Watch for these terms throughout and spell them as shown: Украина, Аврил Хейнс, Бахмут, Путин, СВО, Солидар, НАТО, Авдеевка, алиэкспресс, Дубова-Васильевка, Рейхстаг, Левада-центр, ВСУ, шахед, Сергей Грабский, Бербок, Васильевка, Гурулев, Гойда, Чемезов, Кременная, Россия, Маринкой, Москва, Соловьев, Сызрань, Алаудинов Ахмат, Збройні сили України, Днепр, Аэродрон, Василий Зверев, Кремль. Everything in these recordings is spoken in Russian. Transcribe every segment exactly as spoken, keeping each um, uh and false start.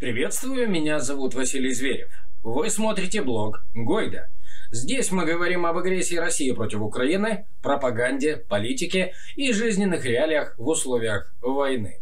Приветствую, меня зовут Василий Зверев. Вы смотрите блог Гойда. Здесь мы говорим об агрессии России против Украины, пропаганде, политике и жизненных реалиях в условиях войны.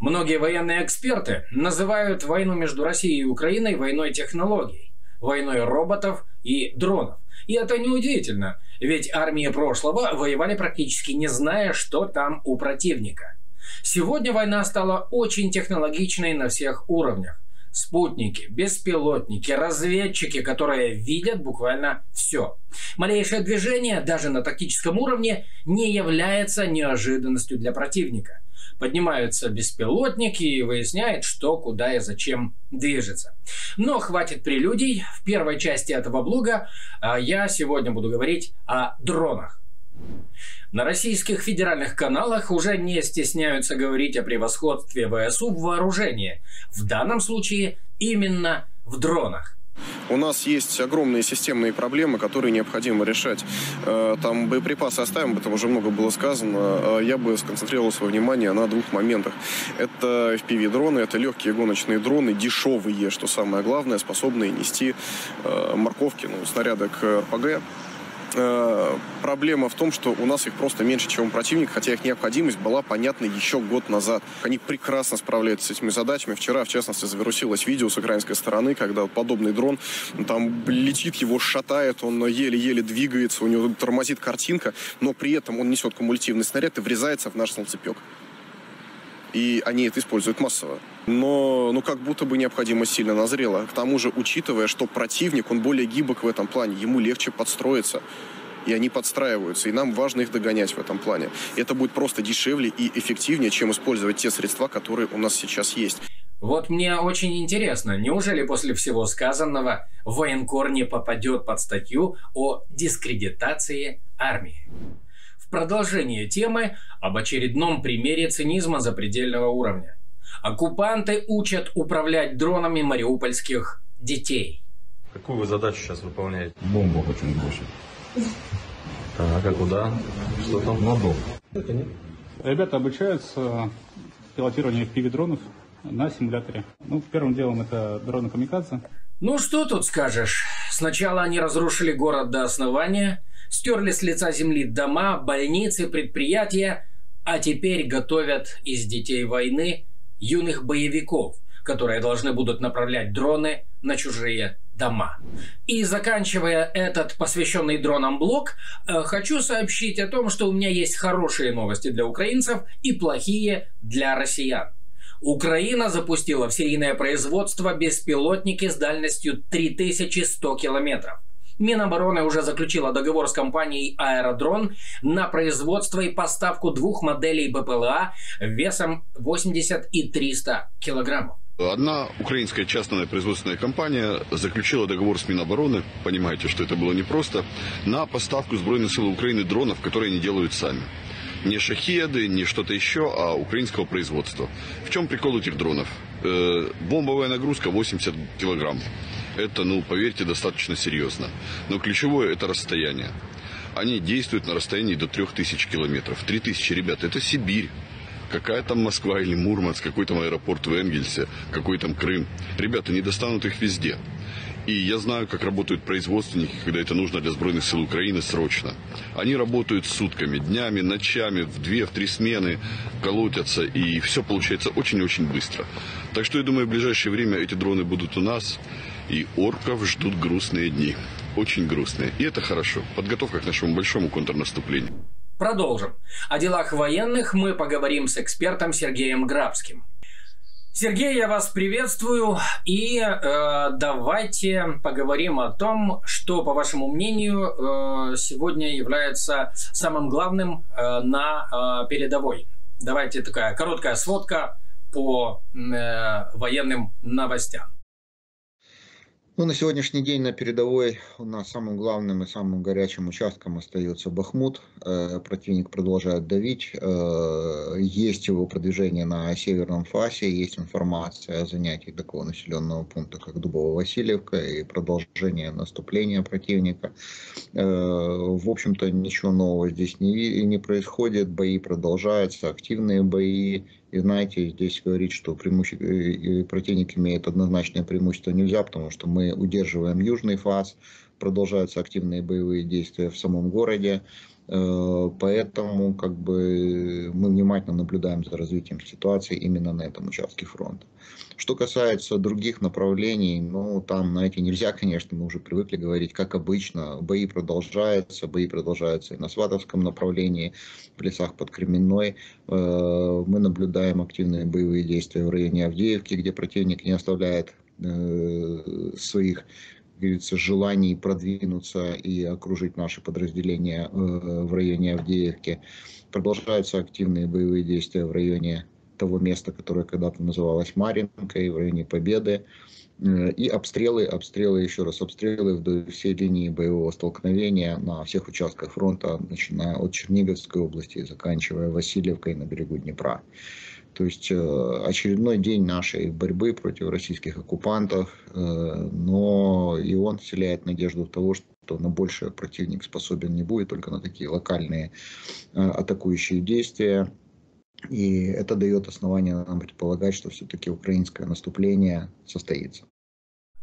Многие военные эксперты называют войну между Россией и Украиной войной технологий, войной роботов и дронов. И это неудивительно, ведь армии прошлого воевали практически не зная, что там у противника. Сегодня война стала очень технологичной на всех уровнях. Спутники, беспилотники, разведчики, которые видят буквально все. Малейшее движение, даже на тактическом уровне, не является неожиданностью для противника. Поднимаются беспилотники и выясняют, что, куда и зачем движется. Но хватит прелюдий. В первой части этого блога я сегодня буду говорить о дронах. На российских федеральных каналах уже не стесняются говорить о превосходстве ВСУ в вооружении. В данном случае именно в дронах. У нас есть огромные системные проблемы, которые необходимо решать. Там боеприпасы оставим, об этом уже много было сказано. Я бы сконцентрировал свое внимание на двух моментах. Это эф пи ви-дроны, это легкие гоночные дроны, дешевые, что самое главное, способные нести морковки, ну, снаряды к эр пэ гэ. Проблема в том, что у нас их просто меньше, чем у противника, хотя их необходимость была понятна еще год назад. Они прекрасно справляются с этими задачами. Вчера, в частности, завирусилось видео с украинской стороны, когда подобный дрон, там летит, его шатает, он еле-еле двигается, у него тормозит картинка, но при этом он несет кумулятивный снаряд и врезается в наш солнцепек. И они это используют массово. Но ну, как будто бы необходимость сильно назрела. К тому же, учитывая, что противник, он более гибок в этом плане, ему легче подстроиться. И они подстраиваются, и нам важно их догонять в этом плане. Это будет просто дешевле и эффективнее, чем использовать те средства, которые у нас сейчас есть. Вот мне очень интересно, неужели после всего сказанного военкор не попадет под статью о дискредитации армии? Продолжение темы об очередном примере цинизма запредельного уровня. Оккупанты учат управлять дронами мариупольских детей. Какую вы задачу сейчас выполняете? Бомбу очень больше. Так, а куда? Что там? На дом. Это нет. Ребята обучаются пилотированию эф пи ви-дронов на симуляторе. Ну, первым делом это дроны-камикадзе. Ну, что тут скажешь. Сначала они разрушили город до основания, стерли с лица земли дома, больницы, предприятия, а теперь готовят из детей войны юных боевиков, которые должны будут направлять дроны на чужие дома. И заканчивая этот посвященный дронам блок, хочу сообщить о том, что у меня есть хорошие новости для украинцев и плохие для россиян. Украина запустила в серийное производство беспилотники с дальностью три тысячи сто километров. Минобороны уже заключила договор с компанией «Аэродрон» на производство и поставку двух моделей бэ пэ эл а весом восемьдесят и триста килограммов. Одна украинская частная производственная компания заключила договор с Минобороны, понимаете, что это было непросто, на поставку Збройных сил Украины дронов, которые они делают сами. Не шахеды, не что-то еще, а украинского производства. В чем прикол этих дронов? Э, бомбовая нагрузка восемьдесят килограмм. Это, ну, поверьте, достаточно серьезно. Но ключевое – это расстояние. Они действуют на расстоянии до трёх тысяч километров. три тысячи, ребята, это Сибирь. Какая там Москва или Мурманск, какой там аэропорт в Энгельсе, какой там Крым. Ребята, не достанут их везде. И я знаю, как работают производственники, когда это нужно для Збройных сил Украины срочно. Они работают сутками, днями, ночами, в две, в три смены, колотятся, и все получается очень-очень быстро. Так что, я думаю, в ближайшее время эти дроны будут у нас, и орков ждут грустные дни. Очень грустные. И это хорошо. Подготовка к нашему большому контрнаступлению. Продолжим. О делах военных мы поговорим с экспертом Сергеем Грабским. Сергей, я вас приветствую, и э, давайте поговорим о том, что, по вашему мнению, э, сегодня является самым главным э, на э, передовой. Давайте такая короткая сводка по э, военным новостям. Ну, на сегодняшний день на передовой у нас самым главным и самым горячим участком остается Бахмут. Э, противник продолжает давить. Э, есть его продвижение на северном фасе, есть информация о занятии такого населенного пункта, как Дубова-Васильевка, и продолжение наступления противника. Э, в общем-то, ничего нового здесь не, не происходит. Бои продолжаются, активные бои. И знаете, здесь говорить, что преимуще... противник имеет однозначное преимущество нельзя, потому что мы удерживаем южный фас, продолжаются активные боевые действия в самом городе. Поэтому как бы, мы внимательно наблюдаем за развитием ситуации именно на этом участке фронта. Что касается других направлений, ну там, знаете, нельзя, конечно, мы уже привыкли говорить, как обычно, бои продолжаются, бои продолжаются и на Сватовском направлении, в лесах под Кременной. Мы наблюдаем активные боевые действия в районе Авдеевки, где противник не оставляет своих желаний продвинуться и окружить наши подразделения в районе Авдеевки. Продолжаются активные боевые действия в районе того места, которое когда-то называлось Маринкой, в районе Победы. И обстрелы, обстрелы, еще раз обстрелы вдоль всей линии боевого столкновения на всех участках фронта, начиная от Черниговской области и заканчивая Васильевкой на берегу Днепра. То есть очередной день нашей борьбы против российских оккупантов, но и он вселяет надежду в того, что на большее противник способен не будет, только на такие локальные атакующие действия. И это дает основание нам предполагать, что все-таки украинское наступление состоится.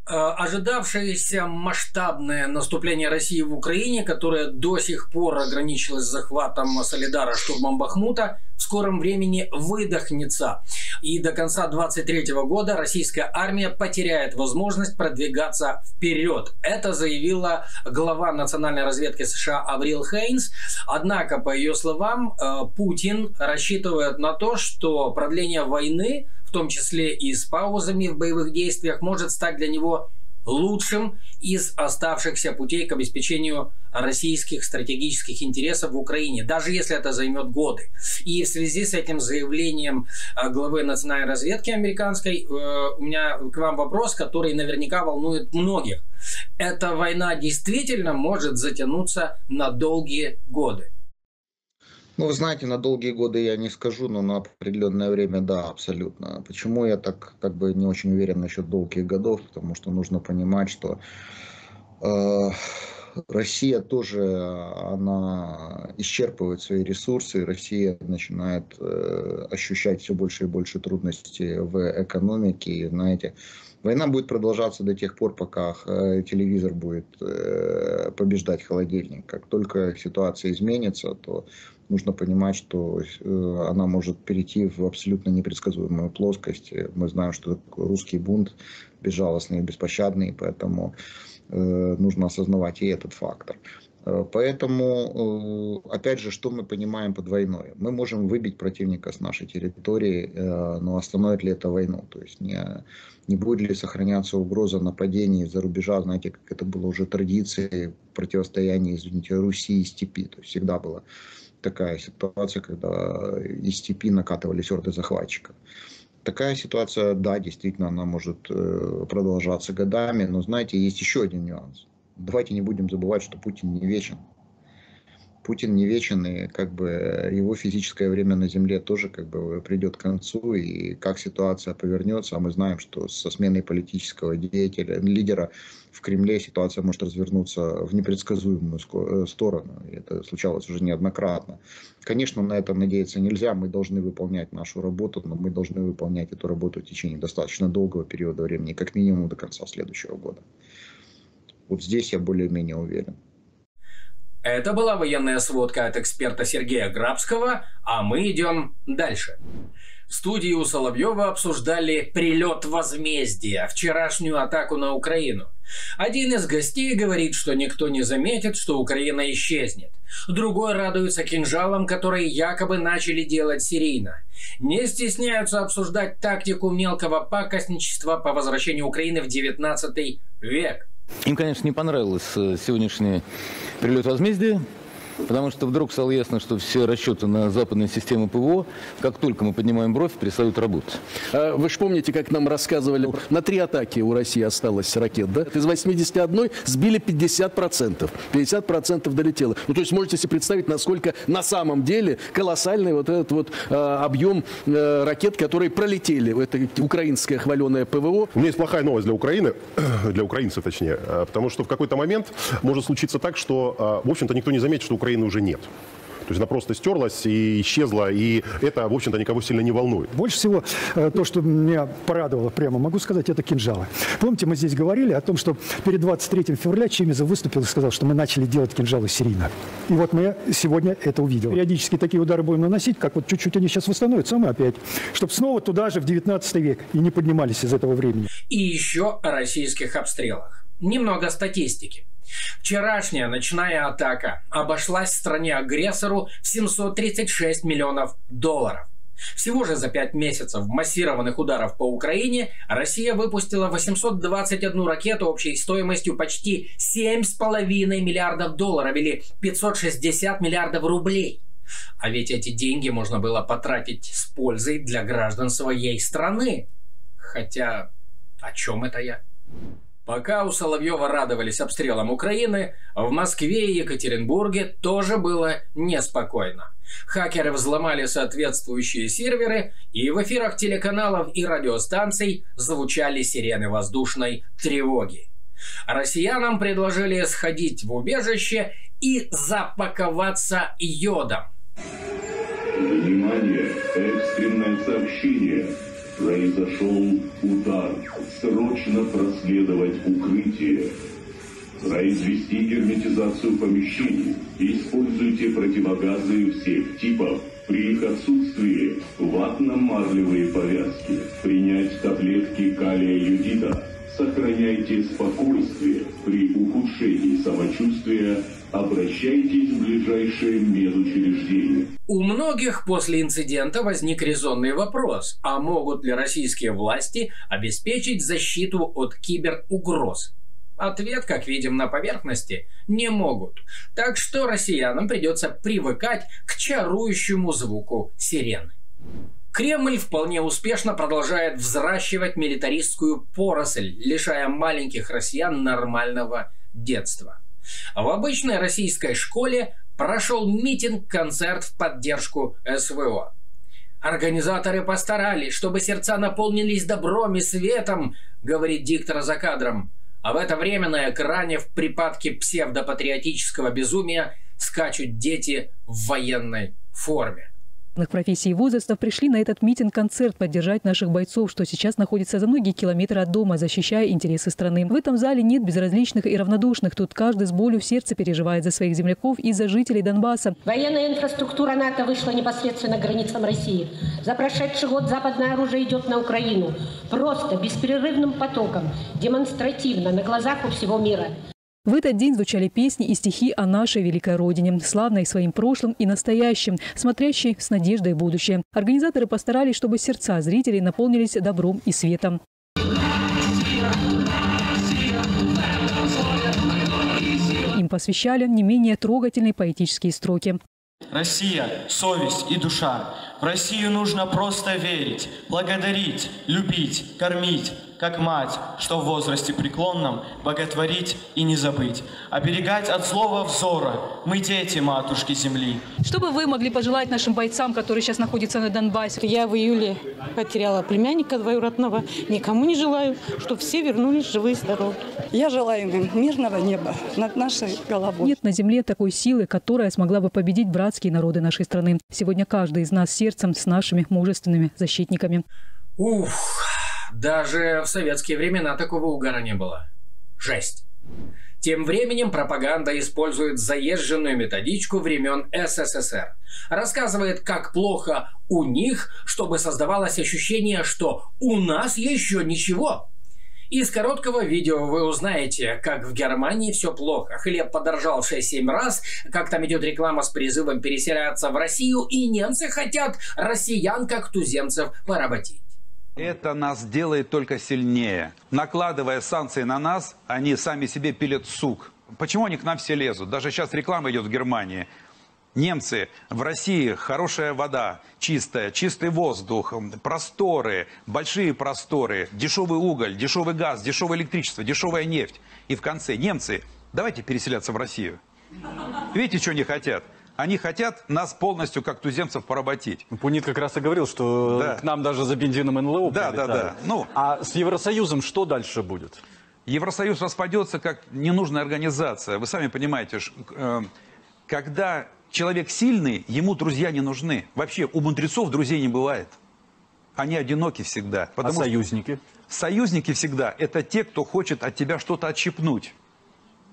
Ожидавшееся масштабное наступление России в Украине, которое до сих пор ограничилось захватом Солидара, штурмом Бахмута, в скором времени выдохнется. И до конца две тысячи двадцать третьего года российская армия потеряет возможность продвигаться вперед. Это заявила глава национальной разведки США Аврил Хейнс. Однако, по ее словам, Путин рассчитывает на то, что продление войны, в том числе и с паузами в боевых действиях, может стать для него лучшим из оставшихся путей к обеспечению российских стратегических интересов в Украине, даже если это займет годы. И в связи с этим заявлением главы национальной разведки американской у меня к вам вопрос, который наверняка волнует многих. Эта война действительно может затянуться на долгие годы? Ну, вы знаете, на долгие годы я не скажу, но на определенное время, да, абсолютно. Почему я так как бы не очень уверен насчет долгих годов? Потому что нужно понимать, что э, Россия тоже, она исчерпывает свои ресурсы, Россия начинает э, ощущать все больше и больше трудностей в экономике, и, знаете, война будет продолжаться до тех пор, пока телевизор будет побеждать холодильник. Как только ситуация изменится, то нужно понимать, что она может перейти в абсолютно непредсказуемую плоскость. Мы знаем, что такой русский бунт безжалостный и беспощадный, поэтому нужно осознавать и этот фактор. Поэтому, опять же, что мы понимаем под войной? Мы можем выбить противника с нашей территории, но остановит ли это войну? То есть не, не будет ли сохраняться угроза нападений из-за рубежа, знаете, как это было уже традицией противостояния, извините, Руси и степи. То есть всегда была такая ситуация, когда из степи накатывались орды захватчиков. Такая ситуация, да, действительно, она может продолжаться годами, но, знаете, есть еще один нюанс. Давайте не будем забывать, что Путин не вечен. Путин не вечен, и как бы его физическое время на земле тоже как бы придет к концу, и как ситуация повернется, а мы знаем, что со сменой политического деятеля, лидера в Кремле ситуация может развернуться в непредсказуемую сторону, и это случалось уже неоднократно. Конечно, на это надеяться нельзя, мы должны выполнять нашу работу, но мы должны выполнять эту работу в течение достаточно долгого периода времени, как минимум до конца следующего года. Вот здесь я более-менее уверен. Это была военная сводка от эксперта Сергея Грабского, а мы идем дальше. В студии у Соловьева обсуждали прилет возмездия, вчерашнюю атаку на Украину. Один из гостей говорит, что никто не заметит, что Украина исчезнет. Другой радуется кинжалам, которые якобы начали делать серийно. Не стесняются обсуждать тактику мелкого пакостничества по возвращению Украины в девятнадцатый век. Им, конечно, не понравился сегодняшний прилет возмездия, потому что вдруг стало ясно, что все расчеты на западные системы ПВО, как только мы поднимаем бровь, перестают работать. А вы же помните, как нам рассказывали, на три атаки у России осталось ракет, да? Из восьмидесяти одной сбили пятьдесят процентов. пятьдесят процентов долетело. Ну, то есть можете себе представить, насколько на самом деле колоссальный вот этот вот а, объем а, ракет, которые пролетели. Это украинское хваленое ПВО. У меня есть плохая новость для Украины, для украинцев точнее, потому что в какой-то момент может случиться так, что, в общем-то, никто не заметит, что Украины уже нет. То есть она просто стерлась и исчезла, и это, в общем-то, никого сильно не волнует. Больше всего то, что меня порадовало, прямо могу сказать, это кинжалы. Помните, мы здесь говорили о том, что перед двадцать третьим февраля Чемезов выступил и сказал, что мы начали делать кинжалы серийно. И вот мы сегодня это увидели. Периодически такие удары будем наносить, как вот чуть-чуть они сейчас восстановятся, а мы опять, чтобы снова туда же в девятнадцатый век и не поднимались из этого времени. И еще о российских обстрелах. Немного статистики. Вчерашняя ночная атака обошлась стране-агрессору в семьсот тридцать шесть миллионов долларов. Всего же за пять месяцев массированных ударов по Украине Россия выпустила восемьсот двадцать одну ракету общей стоимостью почти семь с половиной миллиардов долларов или пятьсот шестьдесят миллиардов рублей. А ведь эти деньги можно было потратить с пользой для граждан своей страны. Хотя, о чем это я? Пока у Соловьева радовались обстрелам Украины, в Москве и Екатеринбурге тоже было неспокойно. Хакеры взломали соответствующие серверы, и в эфирах телеканалов и радиостанций звучали сирены воздушной тревоги. Россиянам предложили сходить в убежище и запаковаться йодом. Внимание! Экстренное сообщение! Произошел удар. Срочно проследовать укрытие. Произвести герметизацию помещений. Используйте противогазы всех типов. При их отсутствии ватно-марлевые повязки. Принять таблетки калия-йодида. Сохраняйте спокойствие. При ухудшении самочувствия обращайтесь в ближайшее медучреждение. У многих после инцидента возник резонный вопрос, а могут ли российские власти обеспечить защиту от киберугроз? Ответ, как видим на поверхности, не могут. Так что россиянам придется привыкать к чарующему звуку сирены. Кремль вполне успешно продолжает взращивать милитаристскую поросль, лишая маленьких россиян нормального детства. В обычной российской школе прошел митинг-концерт в поддержку СВО. Организаторы постарались, чтобы сердца наполнились добром и светом, говорит диктор за кадром. А в это время на экране в припадке псевдопатриотического безумия скачут дети в военной форме. Профессий и возрастов пришли на этот митинг-концерт поддержать наших бойцов, что сейчас находится за многие километры от дома, защищая интересы страны. В этом зале нет безразличных и равнодушных. Тут каждый с болью в сердце переживает за своих земляков и за жителей Донбасса. Военная инфраструктура НАТО вышла непосредственно к границам России. За прошедший год западное оружие идет на Украину. Просто, беспрерывным потоком, демонстративно, на глазах у всего мира. В этот день звучали песни и стихи о нашей великой родине, славной своим прошлым и настоящим, смотрящей с надеждой в будущее. Организаторы постарались, чтобы сердца зрителей наполнились добром и светом. Им посвящали не менее трогательные поэтические строки. Россия – совесть и душа. В Россию нужно просто верить, благодарить, любить, кормить, как мать, что в возрасте преклонном, боготворить и не забыть. Оберегать от злого взора. Мы дети матушки земли. Что бы вы могли пожелать нашим бойцам, которые сейчас находятся на Донбассе? Я в июле потеряла племянника двоюродного. Никому не желаю, чтобы все вернулись живые и здоровы. Я желаю им мирного неба над нашей головой. Нет на земле такой силы, которая смогла бы победить братские народы нашей страны. Сегодня каждый из нас сердцем с нашими мужественными защитниками. Ух! Даже в советские времена такого угара не было. Жесть. Тем временем пропаганда использует заезженную методичку времен СССР. Рассказывает, как плохо у них, чтобы создавалось ощущение, что у нас еще ничего. Из короткого видео вы узнаете, как в Германии все плохо. Хлеб подорожал шесть-семь раз, как там идет реклама с призывом переселяться в Россию, и немцы хотят россиян как туземцев поработить. Это нас делает только сильнее. Накладывая санкции на нас, они сами себе пилят сук. Почему они к нам все лезут? Даже сейчас реклама идет в Германии. Немцы, в России хорошая вода, чистая, чистый воздух, просторы, большие просторы, дешевый уголь, дешевый газ, дешевое электричество, дешевая нефть. И в конце немцы, давайте переселяться в Россию. Видите, что они хотят? Они хотят нас полностью, как туземцев, поработить. Пунит как раз и говорил, что да. К нам даже за бензином эн эл о да, прилетают. Да, да. Ну, а с Евросоюзом что дальше будет? Евросоюз распадется как ненужная организация. Вы сами понимаете, когда человек сильный, ему друзья не нужны. Вообще у мудрецов друзей не бывает. Они одиноки всегда. А союзники? Союзники всегда это те, кто хочет от тебя что-то отщипнуть.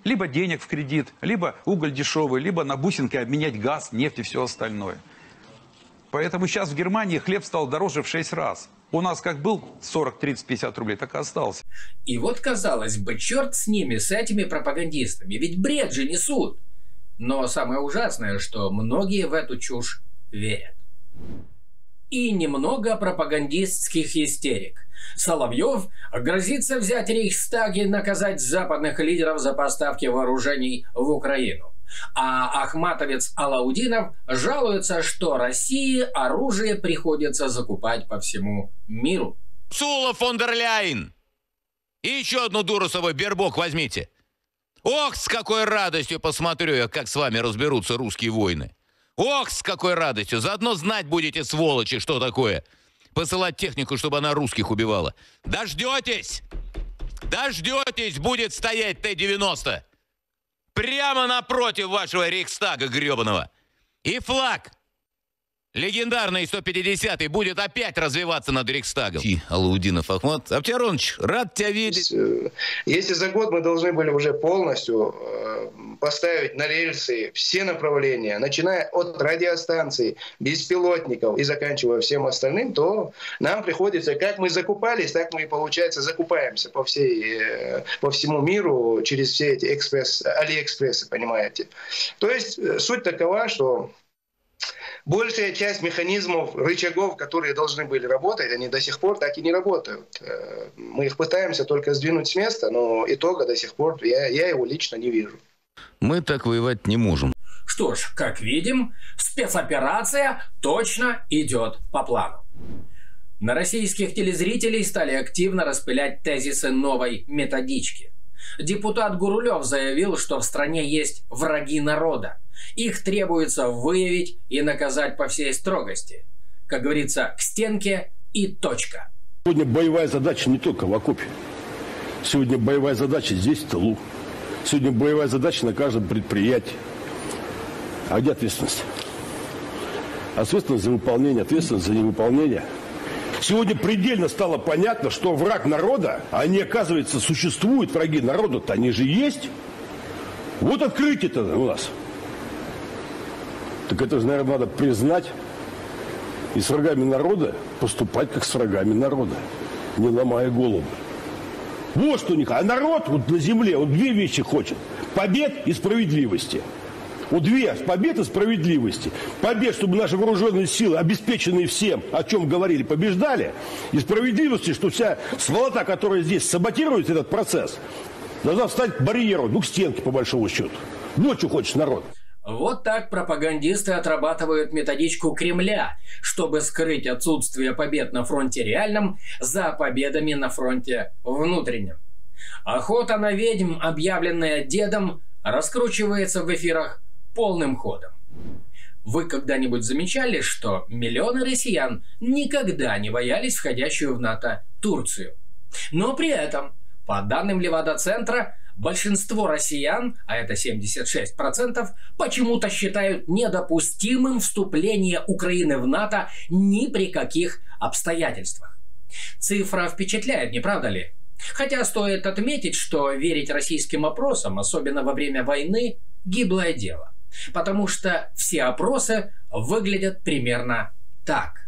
Либо денег в кредит, либо уголь дешевый, либо на бусинки обменять газ, нефть и все остальное. Поэтому сейчас в Германии хлеб стал дороже в шесть раз. У нас как был сорок, тридцать, пятьдесят рублей, так и остался. И вот, казалось бы, черт с ними, с этими пропагандистами. Ведь бред же несут. Но самое ужасное, что многие в эту чушь верят. И немного пропагандистских истерик. Соловьев грозится взять Рейхстаг и наказать западных лидеров за поставки вооружений в Украину. А ахматовец Алаудинов жалуется, что России оружие приходится закупать по всему миру. Сула фон дер Ляйен! И еще одну дуру с собой, Бербок, возьмите. Ох, с какой радостью посмотрю я, как с вами разберутся русские войны. Ох, с какой радостью. Заодно знать будете, сволочи, что такое. Посылать технику, чтобы она русских убивала. Дождетесь! Дождетесь! Будет стоять Т девяносто. Прямо напротив вашего Рейхстага гребаного. И флаг легендарный сто пятидесятый будет опять развиваться над Рейхстагом. И Алаудинов Ахмат. Аптяроныч, рад тебя видеть. Если за год мы должны были уже полностью поставить на рельсы все направления, начиная от радиостанций, беспилотников и заканчивая всем остальным, то нам приходится, как мы закупались, так мы, получается, закупаемся по, всей, по всему миру через все эти экспресс, алиэкспрессы, понимаете. То есть суть такова, что большая часть механизмов, рычагов, которые должны были работать, они до сих пор так и не работают. Мы их пытаемся только сдвинуть с места, но итога до сих пор я, я его лично не вижу. Мы так воевать не можем. Что ж, как видим, спецоперация точно идет по плану. На российских телезрителей стали активно распылять тезисы новой методички. Депутат Гурулев заявил, что в стране есть враги народа. Их требуется выявить и наказать по всей строгости. Как говорится, к стенке и точка. Сегодня боевая задача не только в окопе. Сегодня боевая задача здесь, в тылу. Сегодня боевая задача на каждом предприятии. А где ответственность? Ответственность за выполнение, ответственность за невыполнение. Сегодня предельно стало понятно, что враг народа, они, оказывается, существуют, враги народа-то они же есть. Вот открытие-то у нас. Так это же, наверное, надо признать и с врагами народа поступать, как с врагами народа, не ломая голову. Вот что у них. А народ вот на земле, он две вещи хочет. Побед и справедливости. Вот две. Побед и справедливости. Побед, чтобы наши вооруженные силы, обеспеченные всем, о чем говорили, побеждали. И справедливости, что вся сволота, которая здесь саботирует этот процесс, должна стать барьером, ну, к стенке, по большому счету. Ночью хочет народ. Вот так пропагандисты отрабатывают методичку Кремля, чтобы скрыть отсутствие побед на фронте реальном за победами на фронте внутреннем. Охота на ведьм, объявленная дедом, раскручивается в эфирах полным ходом. Вы когда-нибудь замечали, что миллионы россиян никогда не боялись входящую в НАТО Турцию? Но при этом, по данным Левада-центра, большинство россиян, а это семьдесят шесть процентов, почему-то считают недопустимым вступление Украины в НАТО ни при каких обстоятельствах. Цифра впечатляет, не правда ли? Хотя стоит отметить, что верить российским опросам, особенно во время войны, гиблое дело. Потому что все опросы выглядят примерно так.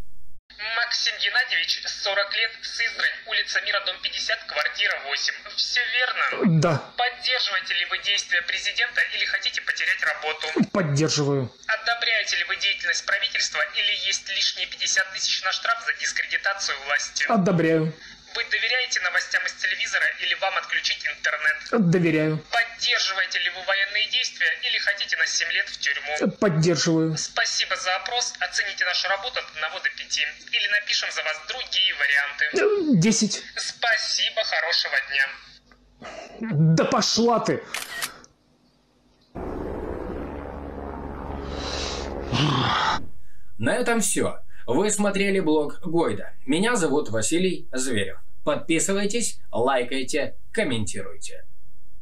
Максим Геннадьевич, сорок лет, Сызрань, улица Мира, дом пятьдесят, квартира восемь. Все верно? Да. Поддерживаете ли вы действия президента или хотите потерять работу? Поддерживаю. Одобряете ли вы деятельность правительства или есть лишние пятьдесят тысяч на штраф за дискредитацию власти? Одобряю. Вы доверяете новостям из телевизора или вам отключить интернет? Доверяю. Поддерживаете ли вы военные действия или хотите на семь лет в тюрьму? Поддерживаю. Спасибо за опрос. Оцените нашу работу от одного до пяти. Или напишем за вас другие варианты. десять. Спасибо, хорошего дня. Да пошла ты! На этом все. Вы смотрели блог Гойда. Меня зовут Василий Зверев. Подписывайтесь, лайкайте, комментируйте.